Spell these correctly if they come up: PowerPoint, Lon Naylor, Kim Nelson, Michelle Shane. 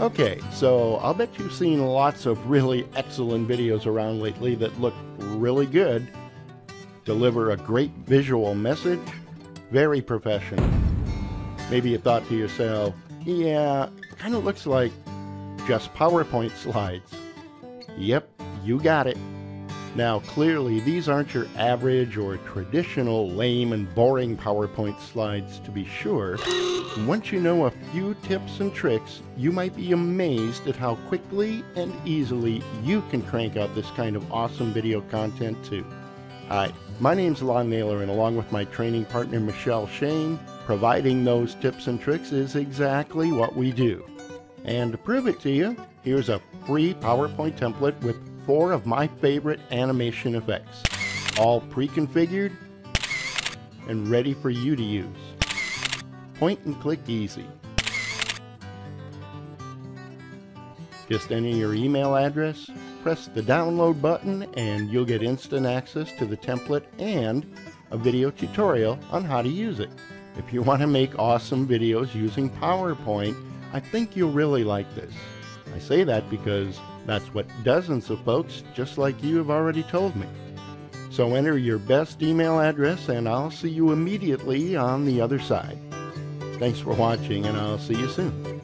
Okay, so I'll bet you've seen lots of really excellent videos around lately that look really good, deliver a great visual message, very professional. Maybe you thought to yourself, yeah, kind of looks like just PowerPoint slides. Yep, you got it. Now clearly these aren't your average or traditional lame and boring PowerPoint slides to be sure. Once you know a few tips and tricks, you might be amazed at how quickly and easily you can crank out this kind of awesome video content too. Hi, my name's Lon Naylor, and along with my training partner Michelle Shane, providing those tips and tricks is exactly what we do. And to prove it to you, here's a free PowerPoint template with 4 of my favorite animation effects, all pre-configured and ready for you to use. Point and click easy. Just enter your email address, press the download button, and you'll get instant access to the template and a video tutorial on how to use it. If you want to make awesome videos using PowerPoint, I think you'll really like this. I say that because that's what dozens of folks just like you have already told me. So enter your best email address and I'll see you immediately on the other side. Thanks for watching, and I'll see you soon.